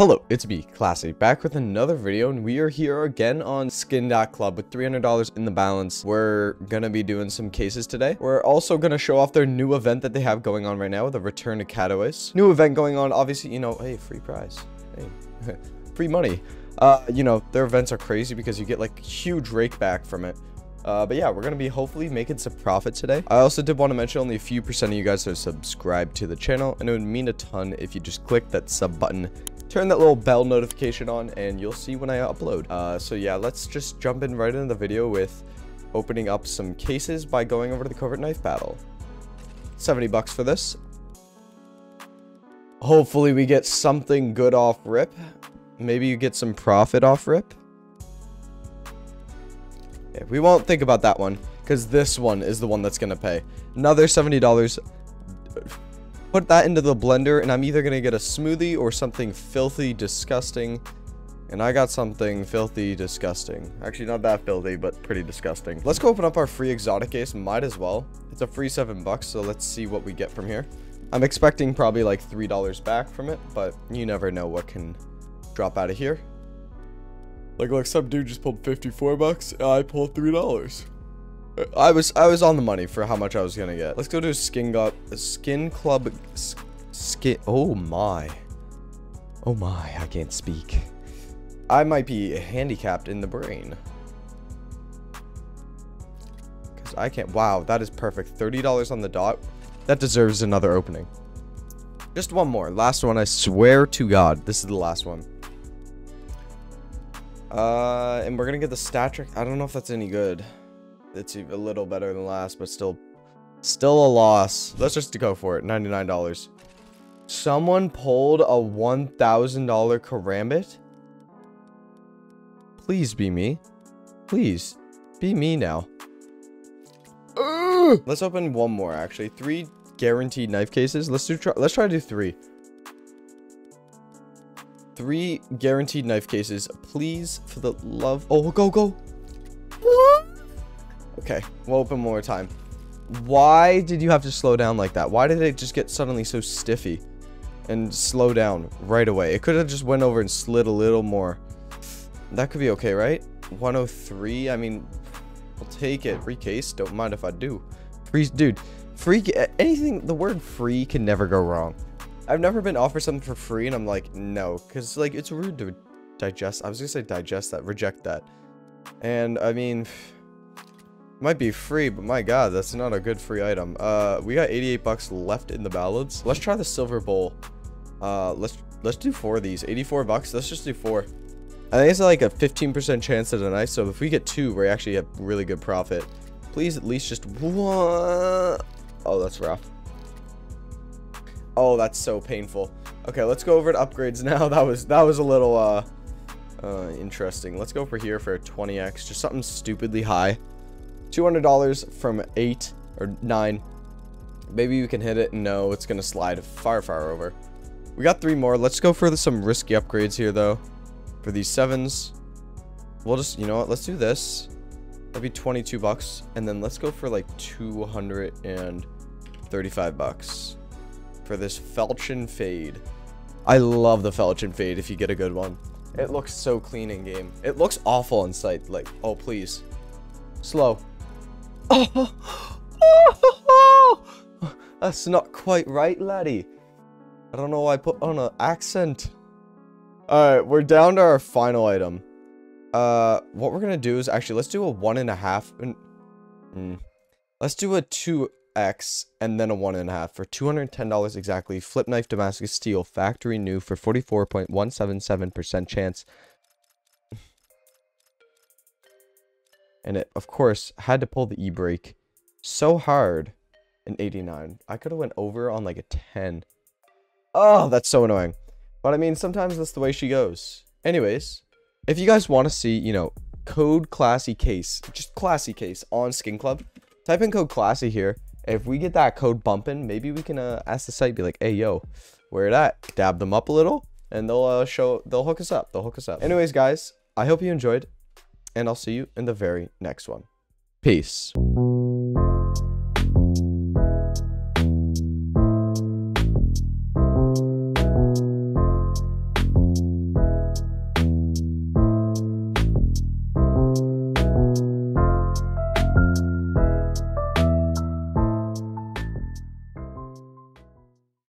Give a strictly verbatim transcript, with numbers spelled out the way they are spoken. Hello, it's me, Classy, back with another video, and we are here again on skin dot club with three hundred dollars in the balance. We're gonna be doing some cases today. We're also gonna show off their new event that they have going on right now, the Return to Catois. New event going on, obviously, you know, hey, free prize. Hey, free money. Uh, you know, their events are crazy because you get, like, huge rake back from it. Uh, but yeah, we're going to be hopefully making some profit today. I also did want to mention only a few percent of you guys are subscribed to the channel, and it would mean a ton if you just click that sub button, turn that little bell notification on, and you'll see when I upload. Uh, so yeah, let's just jump in right into the video with opening up some cases by going over to the Covert Knife Battle. seventy bucks for this. Hopefully we get something good off rip. Maybe you get some profit off rip. We won't think about that one, because this one is the one that's going to pay. Another seventy dollars. Put that into the blender, and I'm either going to get a smoothie or something filthy disgusting. And I got something filthy disgusting. Actually, not that filthy, but pretty disgusting. Let's go open up our free exotic case. Might as well. It's a free seven bucks, so let's see what we get from here. I'm expecting probably like three dollars back from it, but you never know what can drop out of here. Like, like some dude just pulled fifty-four bucks, and I pulled three dollars. I was I was on the money for how much I was gonna get. Let's go to skin got skin club skin. Oh my, oh my! I can't speak. I might be handicapped in the brain because I can't. Wow, that is perfect. thirty dollars on the dot. That deserves another opening. Just one more. Last one. I swear to God, this is the last one. Uh, and we're gonna get the StatTrak. I don't know if that's any good. It's a little better than last, but still, still a loss. Let's just go for it. ninety-nine dollars. Someone pulled a one thousand dollar karambit. Please be me. Please be me now. Uh! Let's open one more. Actually, three guaranteed knife cases. Let's do. Try, let's try to do three. Three guaranteed knife cases, please, for the love. Oh, go, go. Okay, we'll open one more time. Why did you have to slow down like that? Why did it just get suddenly so stiffy and slow down right away? It could have just went over and slid a little more. That could be okay, right? one oh three, I mean, we'll take it. Free case, don't mind if I do. Free, dude, free, anything, the word free can never go wrong. I've never been offered something for free, and I'm like, no, because, like, it's rude to digest. I was going to say digest that, reject that. And, I mean, might be free, but my God, that's not a good free item. Uh, we got eighty-eight bucks left in the balance. Let's try the silver bowl. Uh, let's let's do four of these. eighty-four bucks. Let's just do four. I think it's like a fifteen percent chance at a knife, so if we get two, we actually have really good profit. Please at least just one. Oh, that's rough. Oh, that's so painful. Okay, let's go over to upgrades now. That was that was a little uh, uh, interesting. Let's go over here for a twenty X. Just something stupidly high. two hundred dollars from eight or nine. Maybe we can hit it. No, it's going to slide far, far over. We got three more. Let's go for some risky upgrades here, though. For these sevens. We'll just, you know what? Let's do this. That'd be twenty-two bucks. And then let's go for like two hundred thirty-five bucks. For this falchion fade. I love the falchion fade if you get a good one. It looks so clean in game. It looks awful in sight. Like, oh please. Slow. Oh, oh, oh. That's not quite right, laddie. I don't know why I put on an accent. Alright, we're down to our final item. Uh what we're gonna do is actually let's do a one and a half and mm, let's do a two X and then a one and a half for two hundred ten dollars exactly. Flip knife, Damascus steel, factory new for forty-four point one seven seven percent chance, and it of course had to pull the e-brake so hard. An eighty-nine. I could have went over on like a ten. Oh, that's so annoying, but I mean sometimes that's the way she goes. Anyways, if you guys want to see, you know, code classy case, just classy case on Skin Club, type in code classy here. If we get that code bumping, maybe we can uh, ask the site, be like, hey, yo, where it at? Dab them up a little, and they'll uh, show, they'll hook us up. They'll hook us up. Anyways, guys, I hope you enjoyed, and I'll see you in the very next one. Peace.